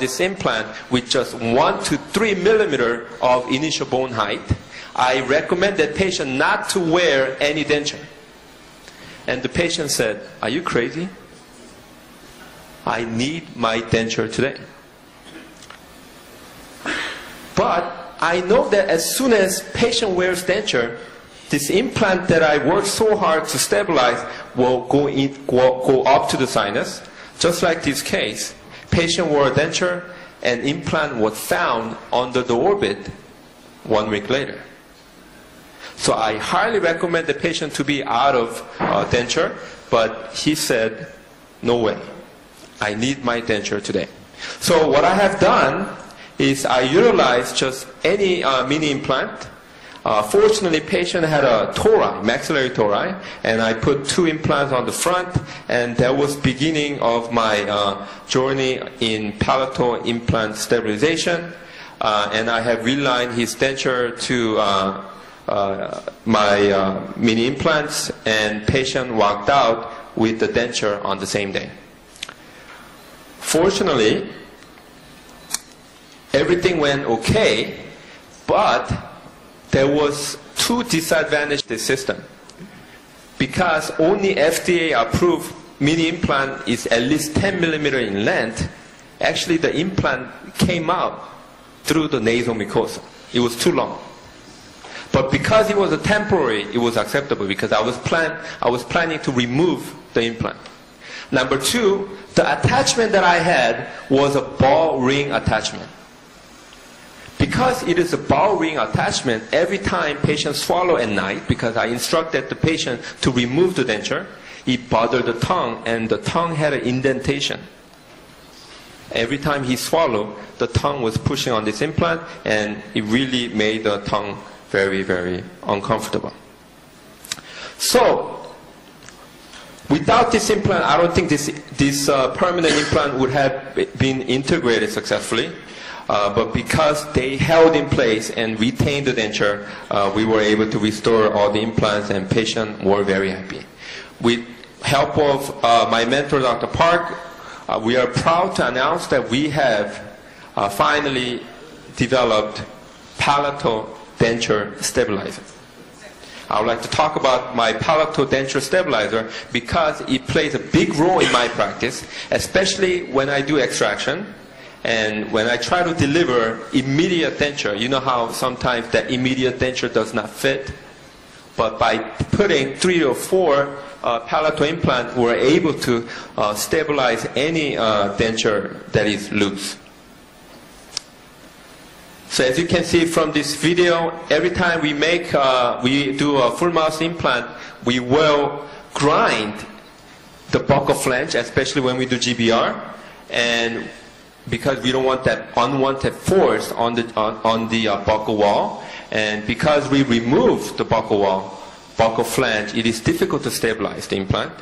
this implant with just 1 to 3 millimeters of initial bone height, I recommend that patient not to wear any denture. And the patient said, "Are you crazy? I need my denture today." But I know that as soon as patient wears denture, this implant that I worked so hard to stabilize will go up to the sinus. Just like this case, patient wore a denture and implant was found under the orbit 1 week later. So I highly recommend the patient to be out of denture, but he said, "No way, I need my denture today." So what I have done is I utilize just any mini implant. Fortunately, patient had a tori, maxillary tori, and I put 2 implants on the front, and that was beginning of my journey in palatal implant stabilization. And I have realigned his denture to my mini implants, and patient walked out with the denture on the same day. Fortunately, everything went okay, but there was 2 disadvantages to the system. Because only FDA-approved mini implant is at least 10 millimeter in length, actually the implant came out through the nasal mucosa. It was too long. But because it was a temporary, it was acceptable because I was planning to remove the implant. Number 2, the attachment that I had was a ball ring attachment. Because it is a ball ring attachment, every time patients swallow at night, because I instructed the patient to remove the denture, it bothered the tongue, and the tongue had an indentation. Every time he swallowed, the tongue was pushing on this implant, and it really made the tongue very, very uncomfortable. So, without this implant, I don't think this permanent implant would have been integrated successfully. But because they held in place and retained the denture, we were able to restore all the implants, and patients were very happy. With help of my mentor, Dr. Park, we are proud to announce that we have finally developed palatal denture stabilizer. I would like to talk about my palatal denture stabilizer because it plays a big role in my practice, especially when I do extraction. And when I try to deliver immediate denture, you know how sometimes that immediate denture does not fit? But by putting 3 or 4 palatal implants, we're able to stabilize any denture that is loose. So as you can see from this video, every time we do a full mouth implant, we will grind the buccal flange, especially when we do GBR, and because we don't want that unwanted force on the buccal wall, and because we remove the buccal wall, buccal flange, it is difficult to stabilize the implant,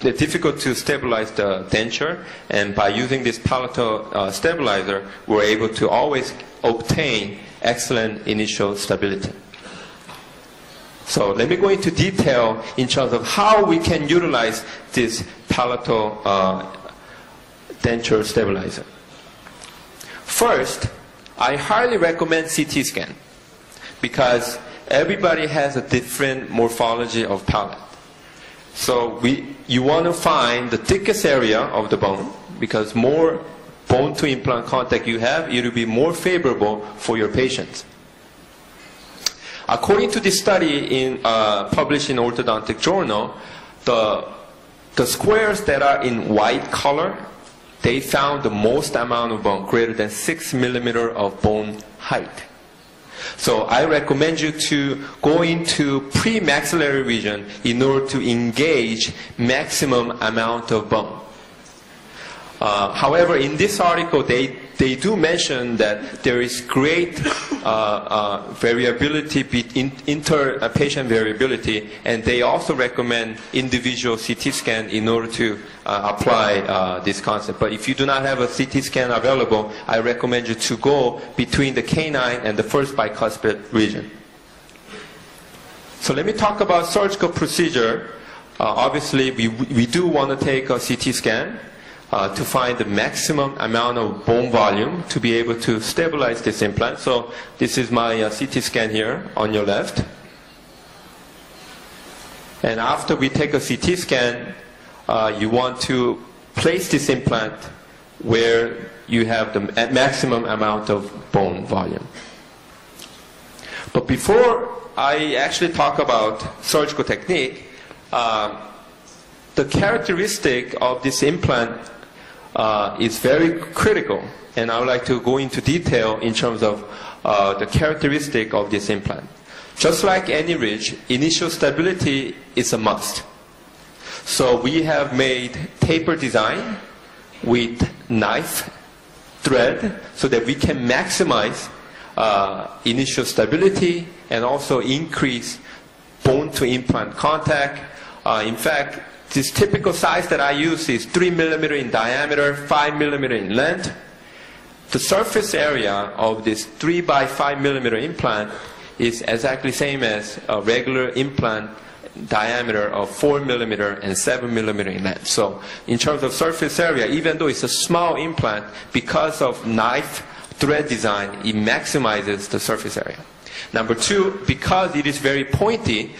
difficult to stabilize the denture, and by using this palatal stabilizer, we're able to always obtain excellent initial stability. So let me go into detail in terms of how we can utilize this palatal denture stabilizer. First, I highly recommend CT scan because everybody has a different morphology of palate. So you want to find the thickest area of the bone because more bone to implant contact you have, it will be more favorable for your patients. According to this study published in Orthodontic Journal, the squares that are in white color, they found the most amount of bone, greater than 6 millimeters of bone height. So I recommend you to go into pre-maxillary region in order to engage maximum amount of bone. However, in this article, they do mention that there is great variability, inter-patient variability, and they also recommend individual CT scan in order to apply this concept. But if you do not have a CT scan available, I recommend you to go between the canine and the first bicuspid region. So let me talk about surgical procedure. Obviously, we do want to take a CT scan. to find the maximum amount of bone volume to be able to stabilize this implant. So this is my CT scan here on your left. And after we take a CT scan, you want to place this implant where you have the maximum amount of bone volume. But before I actually talk about surgical technique, the characteristic of this implant is very critical, and I would like to go into detail in terms of the characteristic of this implant. Just like any ridge, initial stability is a must. So we have made taper design with knife thread so that we can maximize initial stability and also increase bone-to-implant contact. In fact, this typical size that I use is 3 mm in diameter, 5 mm in length. The surface area of this 3 by 5 mm implant is exactly same as a regular implant diameter of 4 mm and 7 mm in length. So in terms of surface area, even though it's a small implant, because of knife thread design, it maximizes the surface area. Number two, because it is very pointy,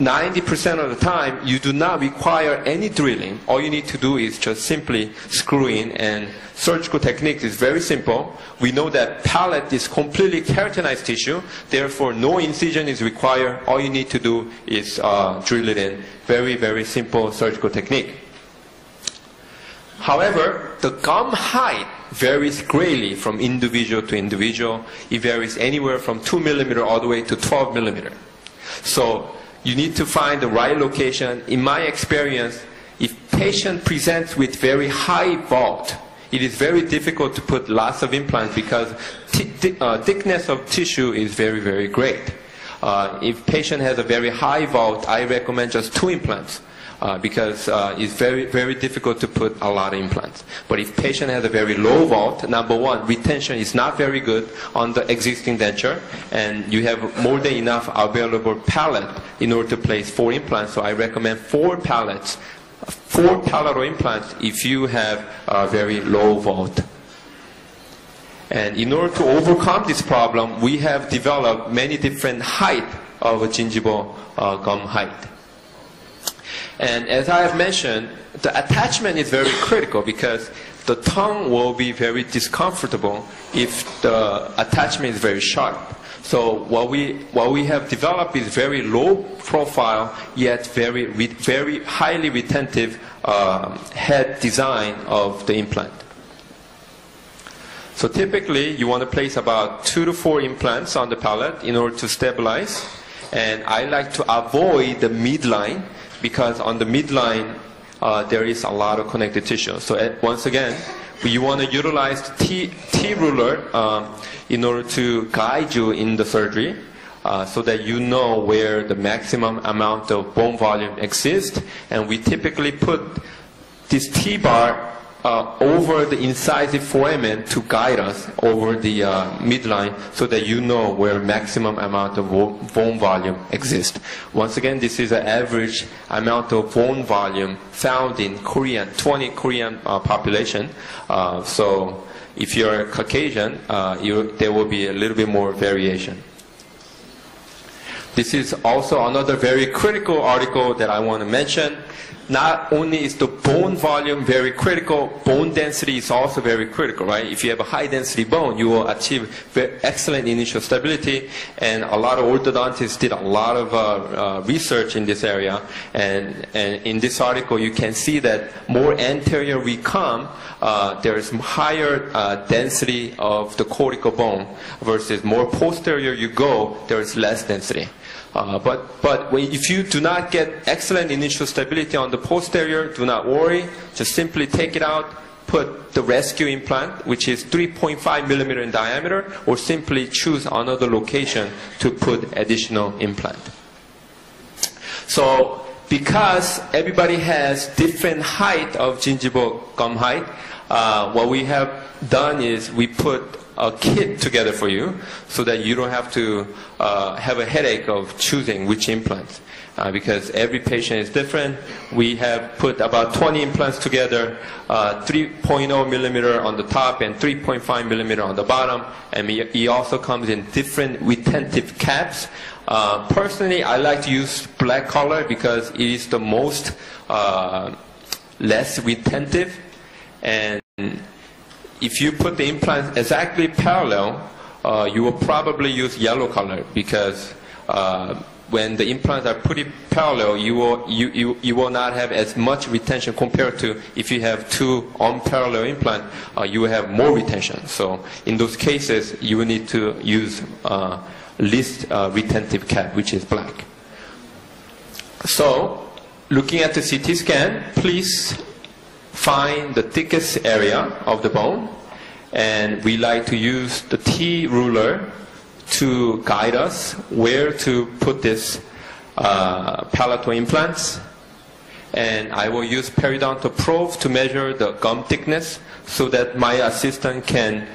90% of the time you do not require any drilling. All you need to do is just simply screw in, and surgical technique is very simple. We know that palate is completely keratinized tissue, therefore no incision is required. All you need to do is drill it in. Very, very simple surgical technique. However, the gum height varies greatly from individual to individual. It varies anywhere from 2 mm all the way to 12 mm. So you need to find the right location. In my experience, if patient presents with very high vault, it is very difficult to put lots of implants because thickness of tissue is very, very great. If patient has a very high vault, I recommend just 2 implants because it's very, very difficult to put a lot of implants. But if patient has a very low vault, number one, retention is not very good on the existing denture, and you have more than enough available palate in order to place 4 implants. So I recommend 4 palates, 4 palatal implants if you have a very low vault. And in order to overcome this problem, we have developed many different height of a gingival gum height. And as I have mentioned, the attachment is very critical because the tongue will be very discomfortable if the attachment is very sharp. So what we have developed is very low profile yet very highly retentive head design of the implant. So typically you want to place about 2 to 4 implants on the palate in order to stabilize, and I like to avoid the midline because on the midline there is a lot of connective tissue. So once again, you want to utilize the T-ruler in order to guide you in the surgery so that you know where the maximum amount of bone volume exists. And we typically put this T-bar over the incisive foramen to guide us over the midline so that you know where maximum amount of bone volume exists. Once again, this is an average amount of bone volume found in Korean, 20 Korean population. So if you're Caucasian, there will be a little bit more variation. This is also another very critical article that I want to mention. Not only is the bone volume very critical, bone density is also very critical, right? If you have a high density bone, you will achieve very excellent initial stability, and a lot of orthodontists did a lot of research in this area, and in this article you can see that more anterior we come, there is higher density of the cortical bone versus more posterior you go, there is less density. But if you do not get excellent initial stability on the posterior, do not worry. Just simply take it out, put the rescue implant, which is 3.5 mm in diameter, or simply choose another location to put additional implant. So because everybody has different height of gingival gum height, what we have done is we put a kit together for you so that you don't have to have a headache of choosing which implants. Because every patient is different. We have put about 20 implants together, 3.0 millimeter on the top and 3.5 millimeter on the bottom, and it also comes in different retentive caps. Personally, I like to use black color because it is the most less retentive, and if you put the implants exactly parallel, you will probably use yellow color because when the implants are pretty parallel, you will not have as much retention compared to if you have two unparallel implants, you will have more retention. So in those cases, you will need to use least retentive cap, which is black. So looking at the CT scan, please find the thickest area of the bone, and we like to use the T ruler to guide us where to put this palatal implants. And I will use periodontal probe to measure the gum thickness so that my assistant can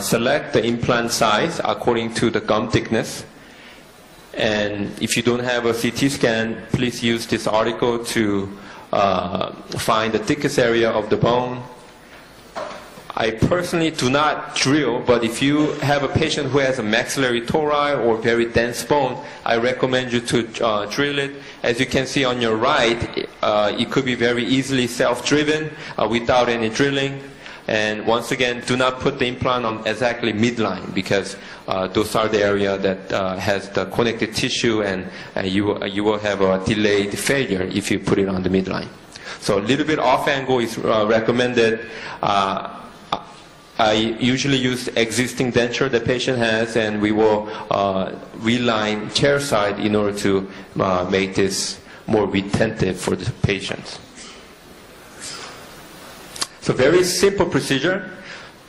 select the implant size according to the gum thickness. And if you don't have a CT scan, please use this article to find the thickest area of the bone. I personally do not drill, but if you have a patient who has a maxillary tori or very dense bone, I recommend you to drill it. As you can see on your right, it could be very easily self-driven without any drilling. And once again, do not put the implant on exactly midline because those are the area that has the connective tissue, and you will have a delayed failure if you put it on the midline. So a little bit off angle is recommended. I usually use existing denture the patient has, and we will reline chair side in order to make this more retentive for the patient. So very simple procedure.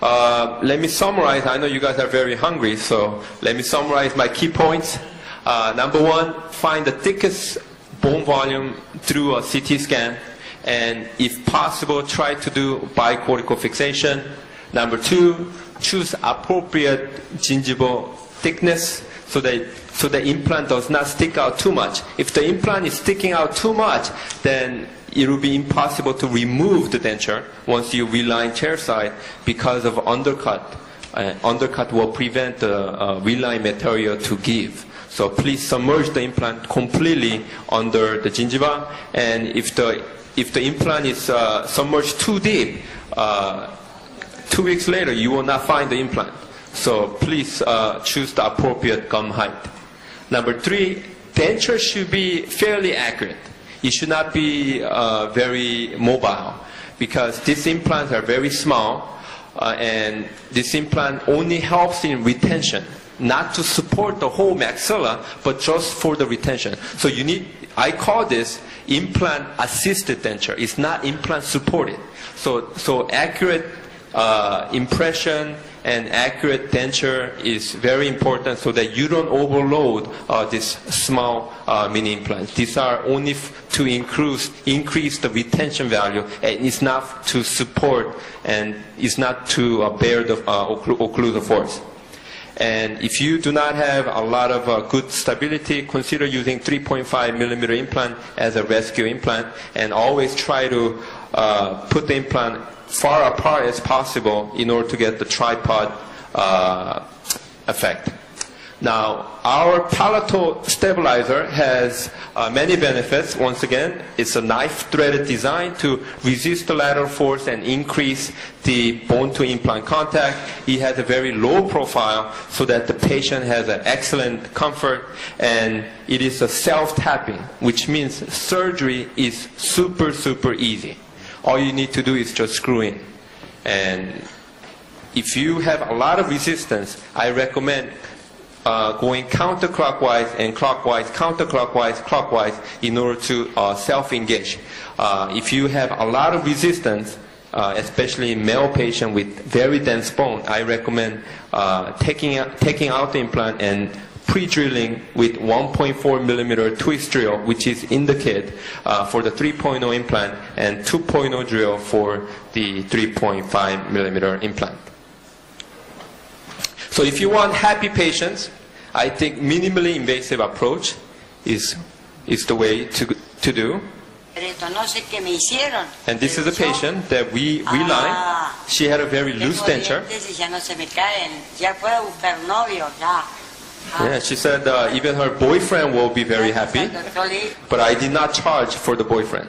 Let me summarize. I know you guys are very hungry, so let me summarize my key points. Number one, find the thickest bone volume through a CT scan, and if possible, try to do bicortical fixation. Number two, choose appropriate gingival thickness so the implant does not stick out too much. If the implant is sticking out too much, then it will be impossible to remove the denture once you reline chair side because of undercut. Undercut will prevent the reline material to give. So please submerge the implant completely under the gingiva, and if the implant is submerged too deep, 2 weeks later, you will not find the implant. So please choose the appropriate gum height. Number three, denture should be fairly accurate. It should not be very mobile because these implants are very small, and this implant only helps in retention, not to support the whole maxilla, but just for the retention. So you need, I call this implant-assisted denture. It's not implant-supported. So accurate impression and accurate denture is very important so that you don't overload this small mini implants. These are only to increase the retention value, and it's not to support, and it's not to bear the occlusive force. And if you do not have a lot of good stability, consider using 3.5 millimeter implant as a rescue implant, and always try to put the implant far apart as possible in order to get the tripod effect. Now, our palatal stabilizer has many benefits. Once again, it's a knife-threaded design to resist the lateral force and increase the bone-to-implant contact. It has a very low profile so that the patient has an excellent comfort, and it is a self-tapping, which means surgery is super, super easy. All you need to do is just screw in. And if you have a lot of resistance, I recommend going counterclockwise and clockwise, counterclockwise, clockwise in order to self-engage. If you have a lot of resistance, especially in male patients with very dense bone, I recommend taking out the implant and pre-drilling with 1.4 millimeter twist drill, which is in the kit for the 3.0 implant, and 2.0 drill for the 3.5 millimeter implant. So if you want happy patients, I think minimally invasive approach is the way to do. And this is a patient that we relined. She had a very loose denture. Yeah, she said even her boyfriend will be very happy, but I did not charge for the boyfriend.